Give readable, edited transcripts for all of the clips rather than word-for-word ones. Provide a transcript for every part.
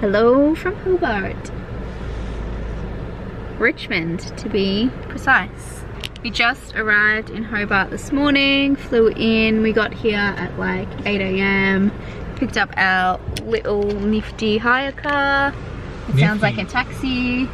Hello from Hobart. Richmond, to be precise. We just arrived in Hobart this morning, flew in, we got here at like 8 AM, picked up our little nifty hire car. It nifty. Sounds like a taxi.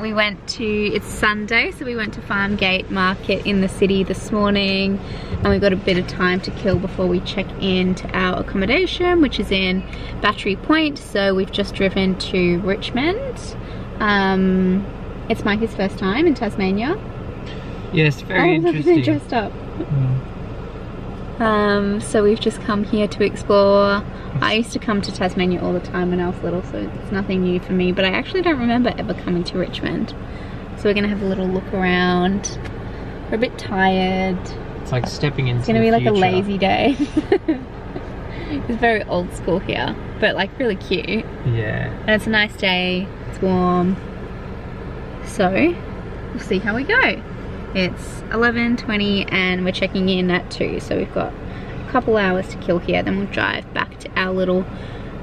We went to, it's Sunday, so we went to Farmgate Market in the city this morning, and we've got a bit of time to kill before we check in to our accommodation, which is in Battery Point. So we've just driven to Richmond. It's Mikey's first time in Tasmania. Yes, very interesting. Oh, look, they dressed up. Mm. So we've just come here to explore. I used to come to Tasmania all the time when I was little, so it's nothing new for me, but I actually don't remember ever coming to Richmond. So we're gonna have a little look around. We're a bit tired. It's like stepping into the future. It's gonna be like a lazy day. It's very old school here, but like really cute. Yeah. And it's a nice day, it's warm. So, we'll see how we go. It's 11:20 and we're checking in at 2, so we've got couple hours to kill here, then we'll drive back to our little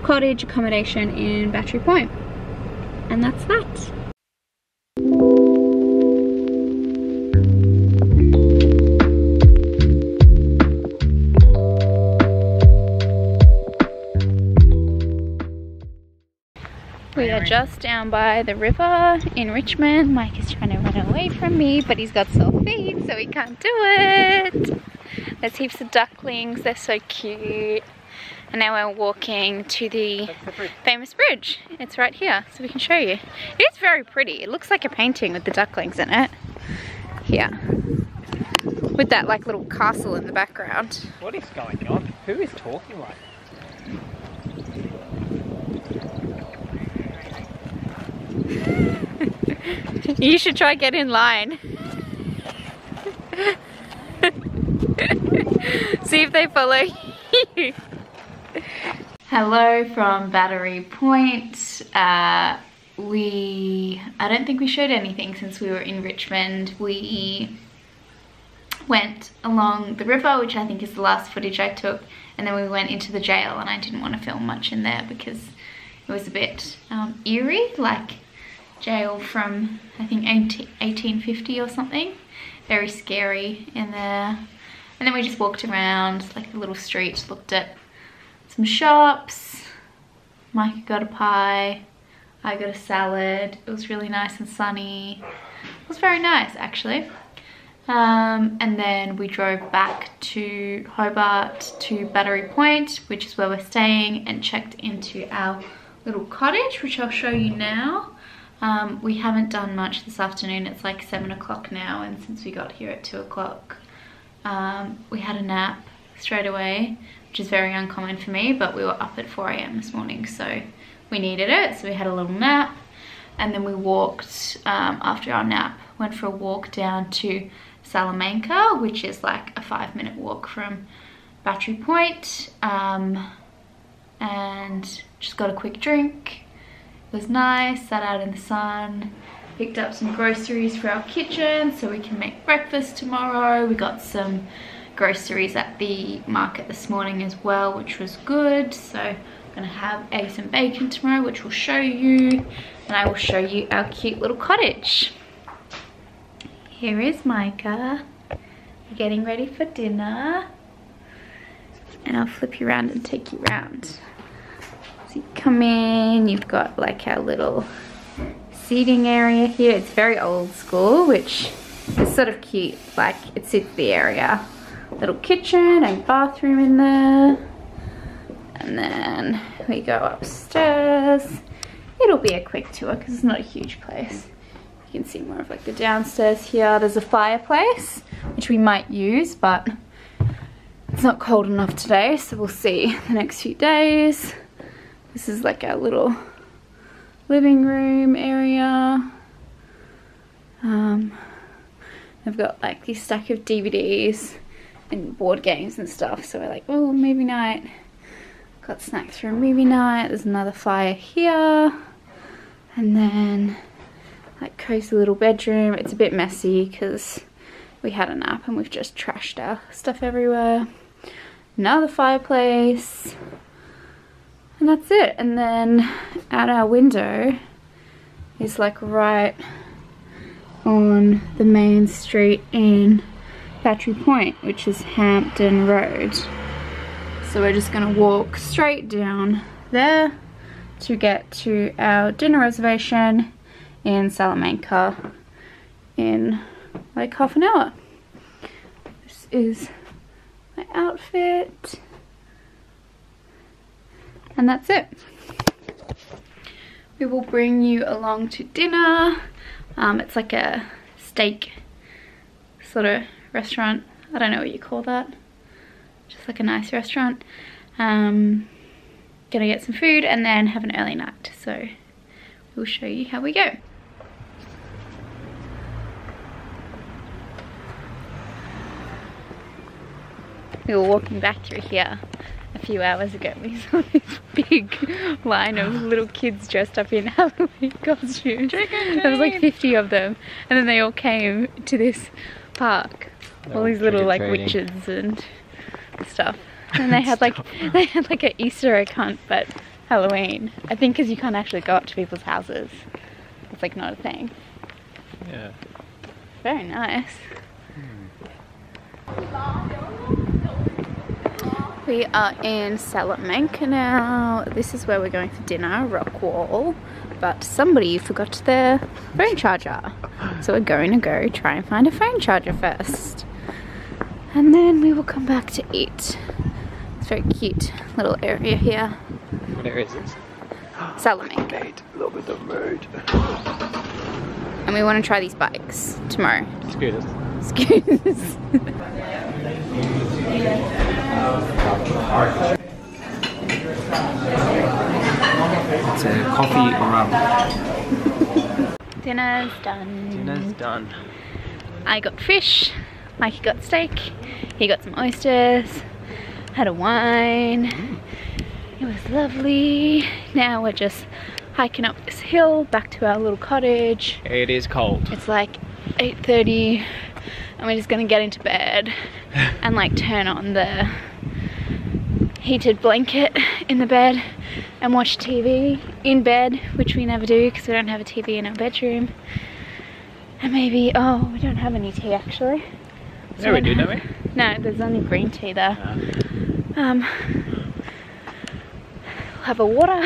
cottage accommodation in Battery Point. And that's that. We are just down by the river in Richmond. Mike is trying to run away from me, but he's got sore feet, so he can't do it. There's heaps of ducklings, they're so cute. And now we're walking to the famous bridge. It's right here, so we can show you. It is very pretty. It looks like a painting with the ducklings in it. Here. With that like little castle in the background. What is going on? Who is talking like that? You should try get in line. See if they follow you. Hello from Battery Point. I don't think we showed anything since we were in Richmond. We went along the river, which I think is the last footage I took, and then we went into the jail, and I didn't want to film much in there because it was a bit eerie, like jail from I think 1850 or something. Very scary in there. And then we just walked around like a little street, looked at some shops. Mike got a pie, I got a salad. It was really nice and sunny. It was very nice actually. And then we drove back to Hobart to Battery Point, which is where we're staying, and checked into our little cottage, which I'll show you now. We haven't done much this afternoon. It's like 7 o'clock now, and since we got here at 2 o'clock, we had a nap straight away, which is very uncommon for me, but we were up at 4 AM this morning, so we needed it. So we had a little nap, and then we walked, after our nap, went for a walk down to Salamanca, which is like a 5-minute walk from Battery Point, and just got a quick drink. It was nice, sat out in the sun, picked up some groceries for our kitchen so we can make breakfast tomorrow. We got some groceries at the market this morning as well, which was good. So I'm gonna have eggs and bacon tomorrow, which we'll show you, and I will show you our cute little cottage. Here is Micah, getting ready for dinner, and I'll flip you around and take you around. So you come in, you've got like our little seating area here. It's very old school, which is sort of cute, like it sits the area. Little kitchen and bathroom in there. And then we go upstairs. It'll be a quick tour because it's not a huge place. You can see more of like the downstairs here. There's a fireplace, which we might use, but it's not cold enough today, so we'll see the next few days. This is like our little living room area. I've got like this stack of DVDs and board games and stuff, so we're like, oh, movie night. Got snacks for a movie night. There's another fire here, and then like cozy little bedroom. It's a bit messy because we had a nap and we've just trashed our stuff everywhere. Now the fireplace, and that's it. And then out our window is like right on the main street in Battery Point, which is Hampton Road. So we're just gonna walk straight down there to get to our dinner reservation in Salamanca in like half an hour. This is my outfit, and that's it. We will bring you along to dinner. It's like a steak sort of restaurant. I don't know what you call that. Just like a nice restaurant. Gonna get some food and then have an early night. So we'll show you how we go. We were walking back through here a few hours ago. We saw this big line of little kids dressed up in Halloween costumes. There was like 50 of them, and then they all came to this park. All these little like witches and stuff, and they had like an Easter egg hunt, but Halloween. I think because you can't actually go up to people's houses, it's like not a thing. Yeah. Very nice. We are in Salamanca now. This is where we're going for dinner, Rockwall. But somebody forgot their phone charger. So we're going to go try and find a phone charger first. And then we will come back to eat. It's a very cute little area here. What area is this? Salamanca. A little bit of mood. And we want to try these bikes tomorrow. Scooters. Scooters. It's a coffee or rum. Dinner's done. Dinner's done. I got fish, Mikey got steak, he got some oysters, had a wine. It was lovely. Now we're just hiking up this hill back to our little cottage. It is cold. It's like 8:30 and we're just gonna get into bed and like turn on the heated blanket in the bed and watch TV in bed, which we never do because we don't have a TV in our bedroom. And maybe, oh, we don't have any tea actually. So yeah, we do, don't we? No, there's only green tea there. Yeah. We'll have a water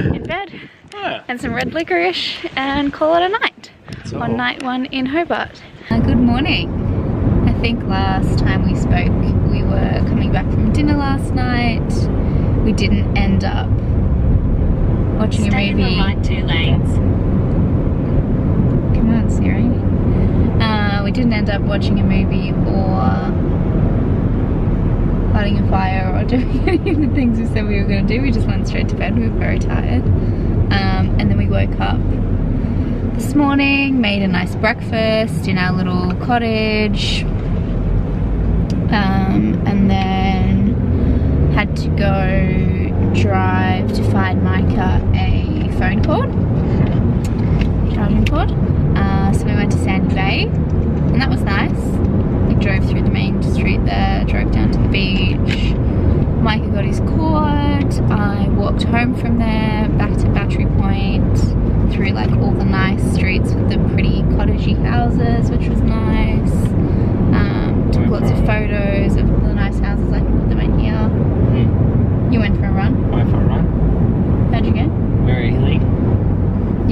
in bed, yeah, and some red licorice and call it a night. So. On night one in Hobart. Good morning. I think last time we spoke we were coming back from dinner last night. We didn't end up watching a movie. Right, two lanes. Come on, Siri. We didn't end up watching a movie or lighting a fire or doing any of the things we said we were going to do. We just went straight to bed. We were very tired. And then we woke up this morning, made a nice breakfast in our little cottage. And then had to go drive to find Micah a phone cord, charging cord. So we went to Sandy Bay, and that was nice. We drove through the main street there, drove down to the beach. Micah got his cord. I walked home from there back to Battery Point through like all the nice streets with the pretty cottagey houses, which was nice. Took lots of photos of the nice houses. I can put them in here. Mm. You went for a run? I went for a run. How'd you go? Very hilly.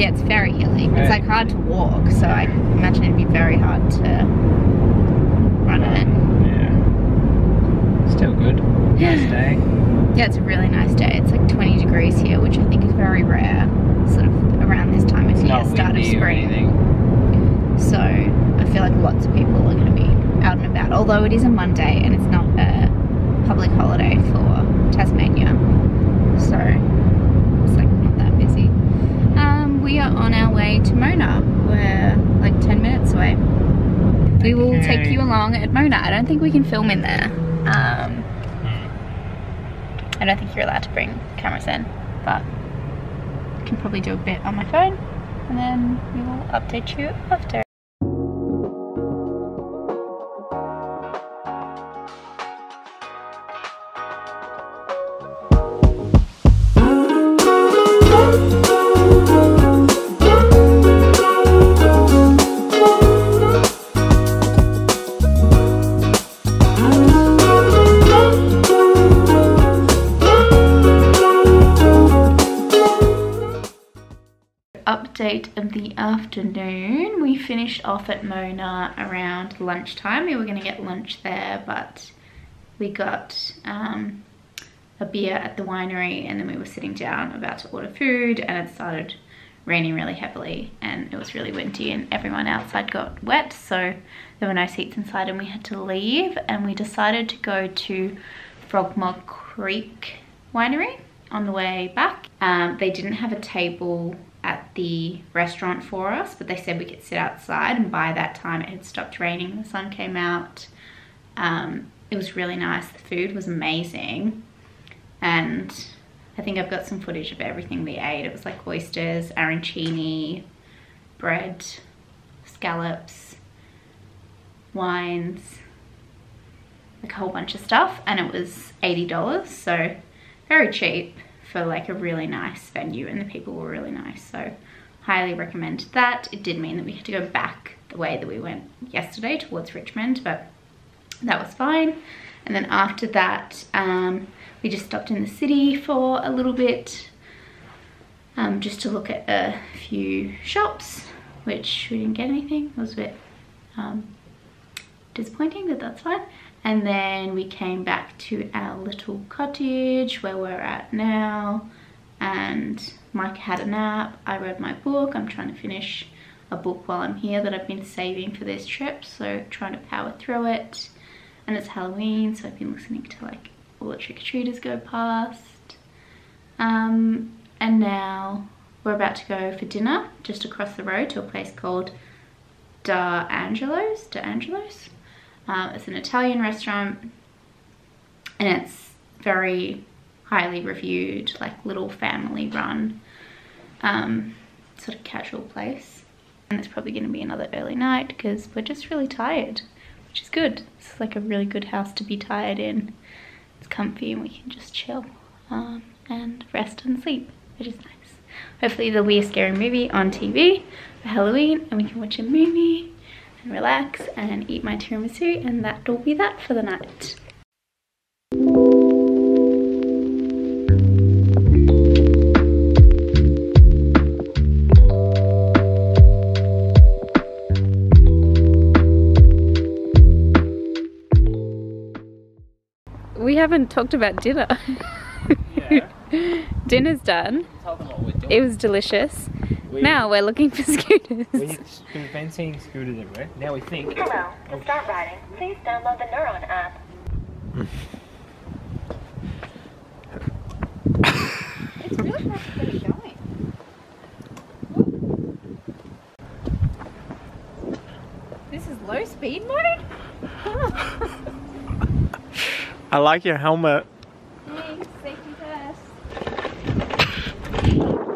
Yeah, it's very hilly. It's like hard to walk, so I imagine it'd be very hard to run in it. Yeah. Still good. Nice day. Yeah, it's a really nice day. It's like 20 degrees here, which I think is very rare, sort of around this time of year, start of spring. So I feel like lots of people are going to be out and about, although it is a Monday and it's not a public holiday for Tasmania, so it's like not that busy. We are on our way to Mona. We're like 10 minutes away. We will take you along at Mona. I don't think we can film in there. I don't think you're allowed to bring cameras in, but I can probably do a bit on my phone and then we will update you after. update of the afternoon. We finished off at Mona around lunchtime. We were going to get lunch there, but we got a beer at the winery, and then we were sitting down about to order food, and it started raining really heavily, and it was really windy, and everyone outside got wet, so there were no seats inside and we had to leave. And we decided to go to Frogmore Creek Winery on the way back. They didn't have a table at the restaurant for us, but they said we could sit outside, and by that time it had stopped raining, the sun came out. It was really nice, the food was amazing, and I think I've got some footage of everything we ate. It was like oysters, arancini, bread, scallops, wines, like a whole bunch of stuff, and it was $80, so very cheap for like a really nice venue, and the people were really nice, so highly recommend that. It did mean that we had to go back the way that we went yesterday towards Richmond, but that was fine. And then after that, we just stopped in the city for a little bit, just to look at a few shops, which we didn't get anything. It was a bit disappointing, but that's fine. And then we came back to our little cottage where we're at now, and Mike had a nap. I read my book. I'm trying to finish a book while I'm here that I've been saving for this trip, so trying to power through it. And it's Halloween, so I've been listening to like all the trick-or-treaters go past. And now we're about to go for dinner just across the road to a place called Da Angelo's. It's an Italian restaurant, and it's very highly reviewed, like little family run, sort of casual place. And it's probably going to be another early night because we're just really tired, which is good. It's like a really good house to be tired in. It's comfy and we can just chill and rest and sleep, which is nice. Hopefully there'll be a scary movie on TV for Halloween, and we can watch a movie and relax and eat my tiramisu, and that'll be that for the night. We haven't talked about dinner. Yeah. Dinner's done. Tell them what we're doing. It was delicious. Now we're looking for scooters. We've been seeing scooters everywhere. Now we think. Hello. To start riding, please download the Neuron app. It's really hard to get it going. Whoa. This is low speed mode? I like your helmet. Thanks, safety first.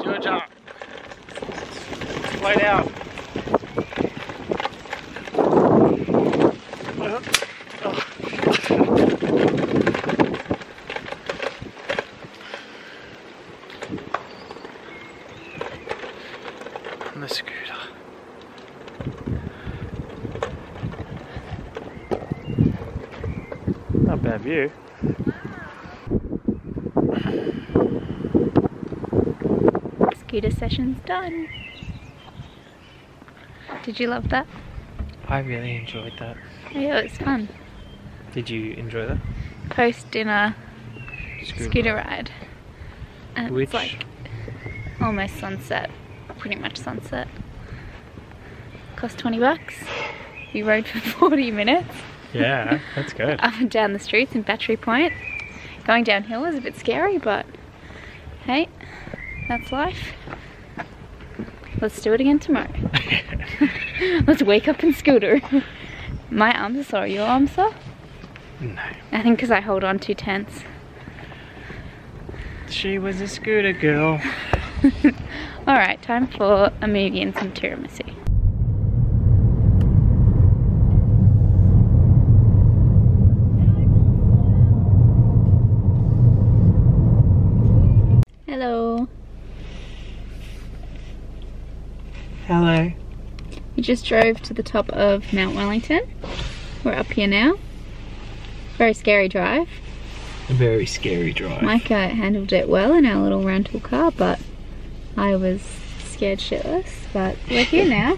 Georgia, slow down. And the scooter. Not bad view. Scooter session's done. Did you love that? I really enjoyed that. Yeah, it's fun. Did you enjoy that? Post dinner scooter ride. And which... it's like almost sunset, pretty much sunset. Cost $20. We rode for 40 minutes. Yeah, that's good. Up and down the streets in Battery Point. Going downhill is a bit scary, but hey, that's life. Let's do it again tomorrow. Let's wake up and scooter. My arms are sore. Your arms sore? No. I think because I hold on too tense. She was a scooter girl. Alright, time for a movie and some tiramisu. Hello. We just drove to the top of Mount Wellington. We're up here now. Very scary drive. A very scary drive. Mike handled it well in our little rental car, but I was scared shitless, but we're here now.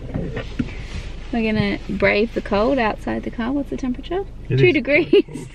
We're gonna brave the cold outside the car. What's the temperature? It 2 degrees.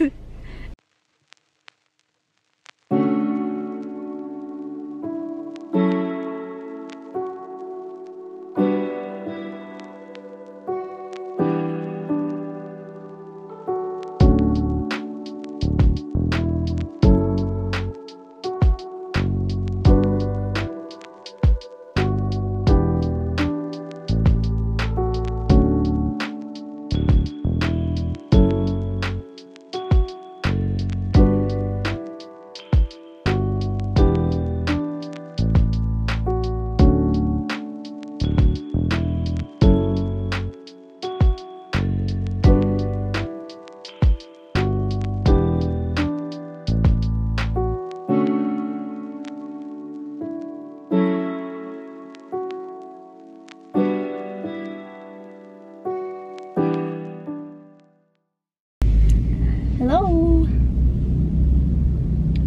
Hello!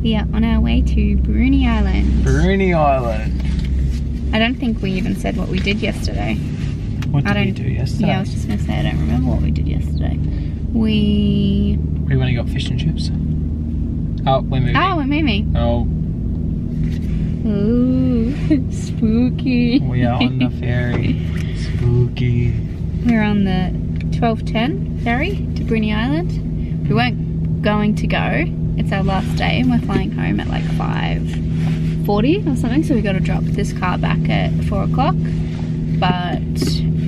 We are on our way to Bruny Island. Bruny Island. I don't think we even said what we did yesterday. What did we do yesterday? Yeah, I was just going to say I don't remember what we did yesterday. We went and got fish and chips. Oh, we're moving. Oh, we're moving. Oh. Ooh, spooky. We are on the ferry. Spooky. We're on the 12:10 ferry to Bruny Island. We weren't going to go, it's our last day and we're flying home at like 5:40 or something, so we got to drop this car back at 4 o'clock, but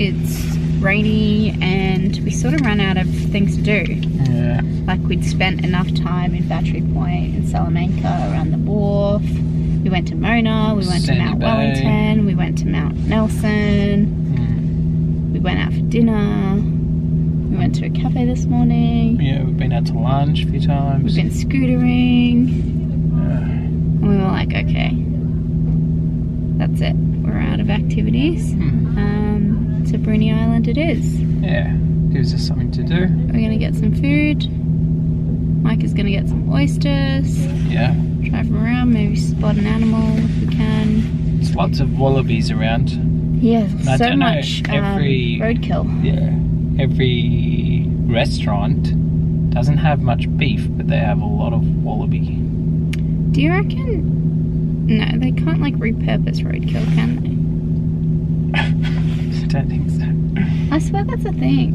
it's rainy and we sort of ran out of things to do. Yeah. Like we'd spent enough time in Battery Point and Salamanca around the wharf, we went to Mona, we went Sandy to Mount Bay. Wellington, we went to Mount Nelson, we went out for dinner. We went to a cafe this morning. Yeah, we've been out to lunch a few times. We've been scootering. And we were like, okay, that's it. We're out of activities. Hmm. So Bruny Island it is. Yeah, gives us something to do. We're going to get some food. Mike is going to get some oysters. Yeah. Drive around, maybe spot an animal if we can. There's lots of wallabies around. Yeah, and so much roadkill. Yeah. Every restaurant doesn't have much beef, but they have a lot of wallaby. Do you reckon? No, they can't like repurpose roadkill, can they? I don't think so. I swear that's a thing.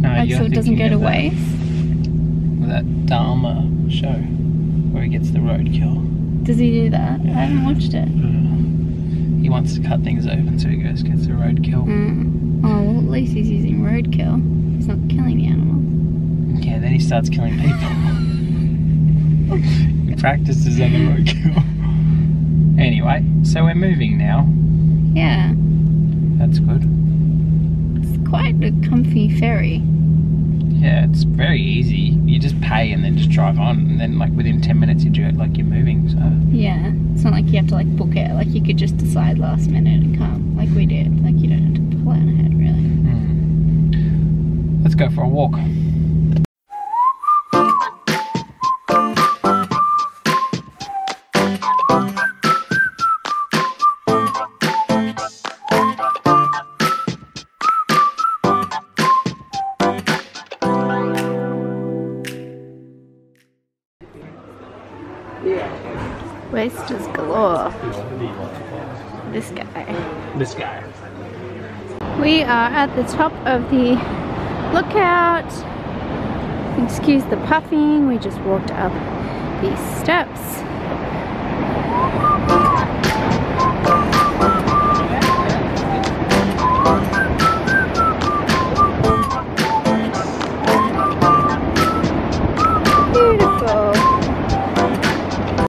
No, like, so it doesn't go to waste. That Dharma show where he gets the roadkill. Does he do that? Yeah. I haven't watched it. He wants to cut things open, so he goes gets the roadkill. Mm. Oh, well, at least he's using roadkill. He's not killing the animal. Yeah, then he starts killing people. He practices on the roadkill. Anyway, so we're moving now. Yeah. That's good. It's quite a comfy ferry. Yeah, it's very easy. You just pay and then just drive on, and then like within 10 minutes you do it like you're moving, so. Yeah, it's not like you have to like book it. Like you could just decide last minute and come, like we did. Like you don't have to plan ahead, really. Mm. Let's go for a walk. Yeah. Wasters galore. This guy. This guy. We are at the top of the lookout. Excuse the puffing, we just walked up these steps.